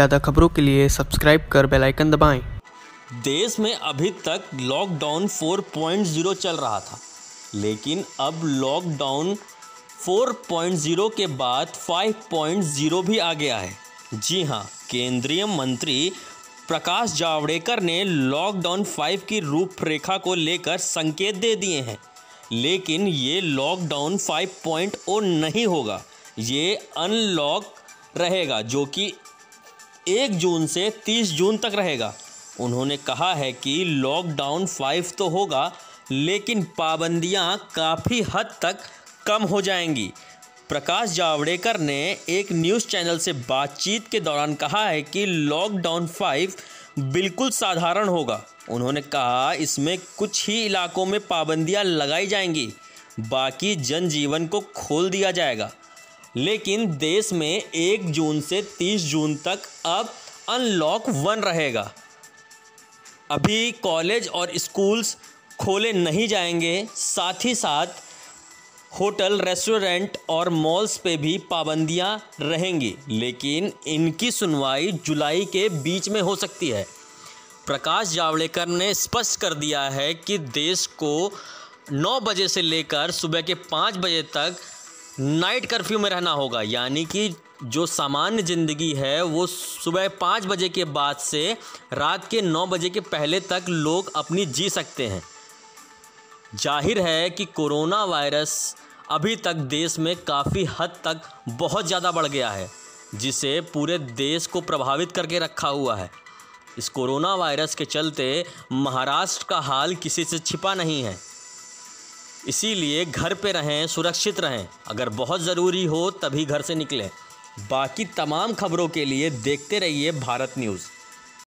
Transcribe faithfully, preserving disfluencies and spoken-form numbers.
ज्यादा खबरों के लिए सब्सक्राइब कर बेल आइकन दबाएं। देश में अभी तक लॉकडाउन फोर पॉइंट ज़ीरो चल रहा था, लेकिन अब लॉकडाउन फोर पॉइंट ज़ीरो के बाद फाइव पॉइंट ज़ीरो भी आ गया है। जी हां, केंद्रीय मंत्री प्रकाश जावड़ेकर ने लॉकडाउन फाइव की रूपरेखा को लेकर संकेत दे दिए हैं, लेकिन ये लॉकडाउन फाइव पॉइंट ज़ीरो नहीं होगा, ये अनलॉक रहेगा जो कि एक जून से तीस जून तक रहेगा। उन्होंने कहा है कि लॉकडाउन फाइव तो होगा, लेकिन पाबंदियां काफ़ी हद तक कम हो जाएंगी। प्रकाश जावड़ेकर ने एक न्यूज़ चैनल से बातचीत के दौरान कहा है कि लॉकडाउन फाइव बिल्कुल साधारण होगा। उन्होंने कहा इसमें कुछ ही इलाकों में पाबंदियां लगाई जाएंगी, बाकी जनजीवन को खोल दिया जाएगा। लेकिन देश में एक जून से तीस जून तक अब अनलॉक वन रहेगा। अभी कॉलेज और स्कूल्स खोले नहीं जाएंगे, साथ ही साथ होटल, रेस्टोरेंट और मॉल्स पे भी पाबंदियां रहेंगी, लेकिन इनकी सुनवाई जुलाई के बीच में हो सकती है। प्रकाश जावड़ेकर ने स्पष्ट कर दिया है कि देश को नौ बजे से लेकर सुबह के पाँच बजे तक नाइट कर्फ्यू में रहना होगा, यानी कि जो सामान्य ज़िंदगी है वो सुबह पाँच बजे के बाद से रात के नौ बजे के पहले तक लोग अपनी जी सकते हैं। जाहिर है कि कोरोना वायरस अभी तक देश में काफ़ी हद तक बहुत ज़्यादा बढ़ गया है, जिसे पूरे देश को प्रभावित करके रखा हुआ है। इस कोरोना वायरस के चलते महाराष्ट्र का हाल किसी से छिपा नहीं है। इसीलिए घर पे रहें, सुरक्षित रहें, अगर बहुत ज़रूरी हो तभी घर से निकलें। बाकी तमाम खबरों के लिए देखते रहिए भारत न्यूज़।